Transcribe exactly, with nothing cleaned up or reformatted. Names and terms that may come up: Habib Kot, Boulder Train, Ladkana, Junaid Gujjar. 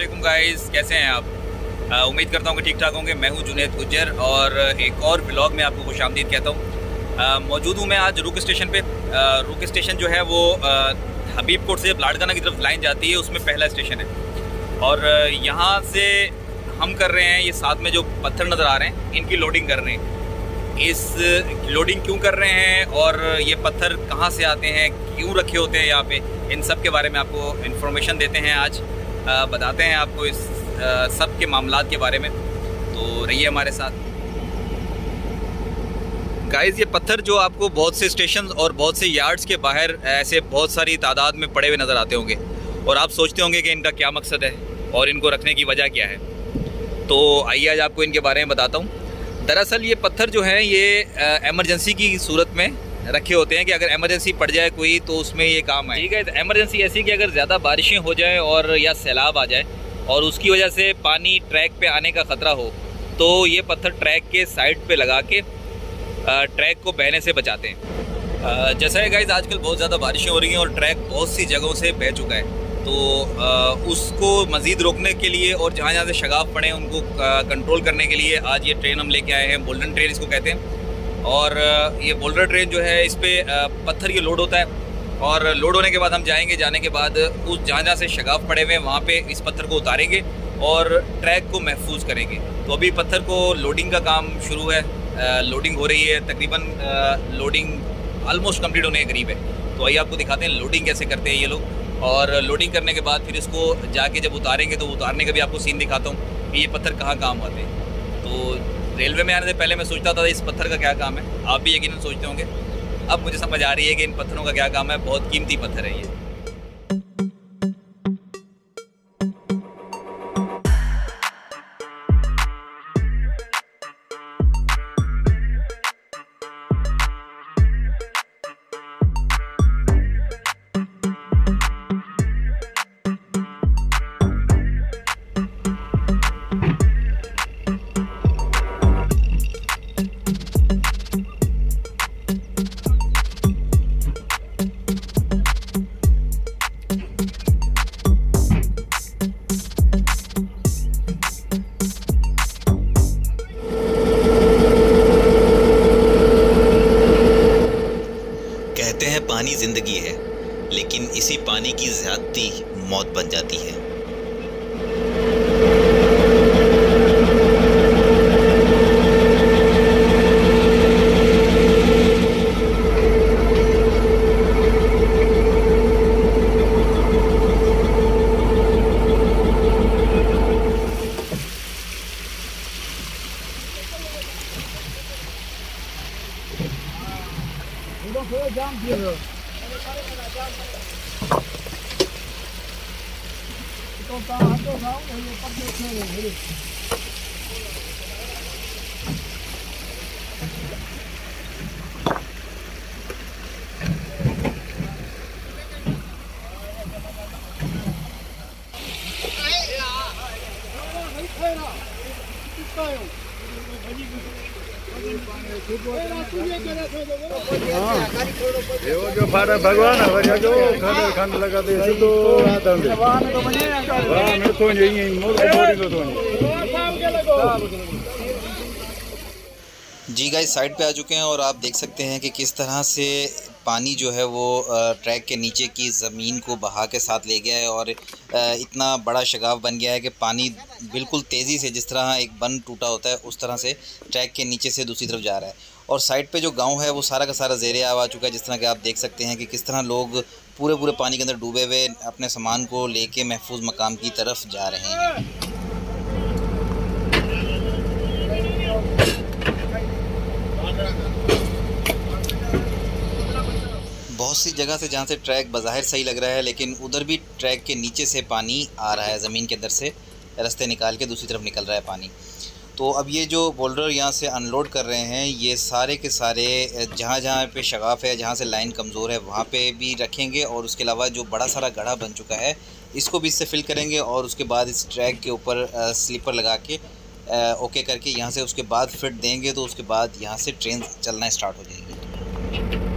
अस्सलामुअलैकुम गाइस, कैसे हैं आप? आ, उम्मीद करता हूँ कि ठीक ठाक होंगे। मैं हूँ जुनैद गुज्जर और एक और ब्लॉग में आपको खुश आमदीद कहता हूँ। मौजूद हूँ मैं आज रुक स्टेशन पे। आ, रुक स्टेशन जो है वो हबीब कोट से लाडकाना की तरफ लाइन जाती है, उसमें पहला स्टेशन है। और यहाँ से हम कर रहे हैं, ये साथ में जो पत्थर नज़र आ रहे हैं इनकी लोडिंग कर रहे हैं। इस लोडिंग क्यों कर रहे हैं और ये पत्थर कहाँ से आते हैं, क्यों रखे होते हैं यहाँ पे, इन सब के बारे में आपको इन्फॉर्मेशन देते हैं आज। आ, बताते हैं आपको इस आ, सब के मामलात के बारे में, तो रहिए हमारे साथ गाइस। ये पत्थर जो आपको बहुत से स्टेशन और बहुत से यार्ड्स के बाहर ऐसे बहुत सारी तादाद में पड़े हुए नज़र आते होंगे और आप सोचते होंगे कि इनका क्या मकसद है और इनको रखने की वजह क्या है। तो आइए आज आपको इनके बारे में बताता हूँ। दरअसल ये पत्थर जो हैं ये एमरजेंसी की सूरत में रखे होते हैं कि अगर एमरजेंसी पड़ जाए कोई तो उसमें ये काम आए। ठीक है, एमरजेंसी ऐसी कि अगर ज़्यादा बारिशें हो जाए और या सैलाब आ जाए और उसकी वजह से पानी ट्रैक पे आने का ख़तरा हो तो ये पत्थर ट्रैक के साइड पे लगा के ट्रैक को बहने से बचाते हैं। जैसा है गाइज, आजकल बहुत ज़्यादा बारिशें हो रही हैं और ट्रैक बहुत सी जगहों से बह चुका है, तो उसको मज़ीद रोकने के लिए और जहाँ जहाँ से शगाफ पड़े उनको कंट्रोल करने के लिए आज ये ट्रेन हम लेके आए हैं। बोल्डर ट्रेन इसको कहते हैं, और ये बोल्डर ट्रेन जो है इस पर पत्थर ये लोड होता है और लोड होने के बाद हम जाएंगे। जाने के बाद उस जहाँ जहाँ से शगाफ पड़े हुए हैं वहाँ पे इस पत्थर को उतारेंगे और ट्रैक को महफूज करेंगे। तो अभी पत्थर को लोडिंग का काम शुरू है, लोडिंग हो रही है, तकरीबन लोडिंग आलमोस्ट कम्प्लीट होने के करीब है। तो आइए आपको दिखाते हैं लोडिंग कैसे करते हैं ये लोग, और लोडिंग करने के बाद फिर इसको जाके जब उतारेंगे तो उतारने का भी आपको सीन दिखाता हूँ कि ये पत्थर कहाँ काम आते हैं। तो रेलवे में आने से पहले मैं सोचता था इस पत्थर का क्या काम है, आप भी यकीनन सोचते होंगे। अब मुझे समझ आ रही है कि इन पत्थरों का क्या काम है, बहुत कीमती पत्थर है ये। पानी जिंदगी है, लेकिन इसी पानी की ज्यादती मौत बन जाती है। भगवान जो खंड खंड लगाते तो जी गाइस, साइड पे आ चुके हैं और आप देख सकते हैं कि किस तरह से पानी जो है वो ट्रैक के नीचे की ज़मीन को बहा के साथ ले गया है और इतना बड़ा शगाव बन गया है कि पानी बिल्कुल तेज़ी से, जिस तरह एक बन टूटा होता है उस तरह से ट्रैक के नीचे से दूसरी तरफ जा रहा है। और साइड पे जो गांव है वो सारा का सारा ज़ेरे आब आ चुका है, जिस तरह के आप देख सकते हैं कि किस तरह लोग पूरे पूरे पानी के अंदर डूबे हुए अपने सामान को लेके महफूज मकाम की तरफ जा रहे हैं। बहुत सी जगह से जहाँ से ट्रैक बज़ाहिर सही लग रहा है, लेकिन उधर भी ट्रैक के नीचे से पानी आ रहा है, ज़मीन के अंदर से रास्ते निकाल के दूसरी तरफ निकल रहा है पानी। तो अब ये जो बोल्डर यहाँ से अनलोड कर रहे हैं, ये सारे के सारे जहाँ जहाँ पे शगाफ है, जहाँ से लाइन कमज़ोर है वहाँ पे भी रखेंगे, और उसके अलावा जो बड़ा सारा गड्ढा बन चुका है इसको भी इससे फिल करेंगे और उसके बाद इस ट्रैक के ऊपर स्लीपर लगा के आ, ओके करके यहाँ से उसके बाद फिट देंगे, तो उसके बाद यहाँ से ट्रेन चलना स्टार्ट हो जाएगी।